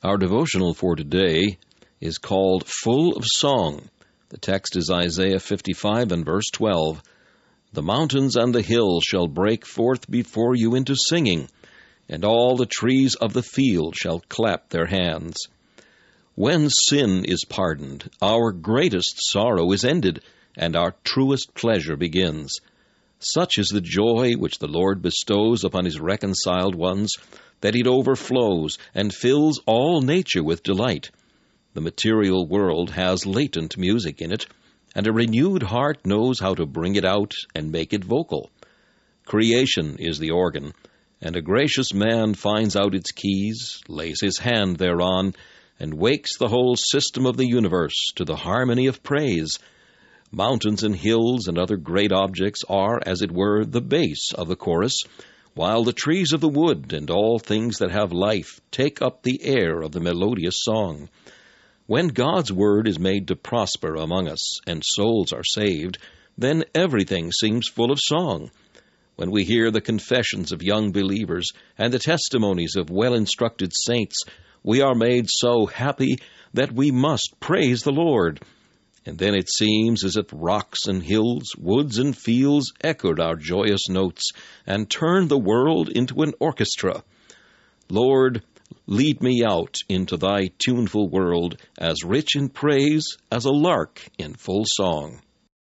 Our devotional for today is called Full of Song. The text is Isaiah 55 and verse 12. The mountains and the hills shall break forth before you into singing, and all the trees of the field shall clap their hands. When sin is pardoned, our greatest sorrow is ended, and our truest pleasure begins. Such is the joy which the Lord bestows upon his reconciled ones, that it overflows and fills all nature with delight. The material world has latent music in it, and a renewed heart knows how to bring it out and make it vocal. Creation is the organ, and a gracious man finds out its keys, lays his hand thereon, and wakes the whole system of the universe to the harmony of praise. Mountains and hills and other great objects are, as it were, the bass of the chorus, while the trees of the wood and all things that have life take up the air of the melodious song. When God's word is made to prosper among us and souls are saved, then everything seems full of song. When we hear the confessions of young believers and the testimonies of well-instructed saints, we are made so happy that we must praise the Lord. And then it seems as if rocks and hills, woods and fields echoed our joyous notes and turned the world into an orchestra. Lord, lead me out into thy tuneful world, as rich in praise as a lark in full song.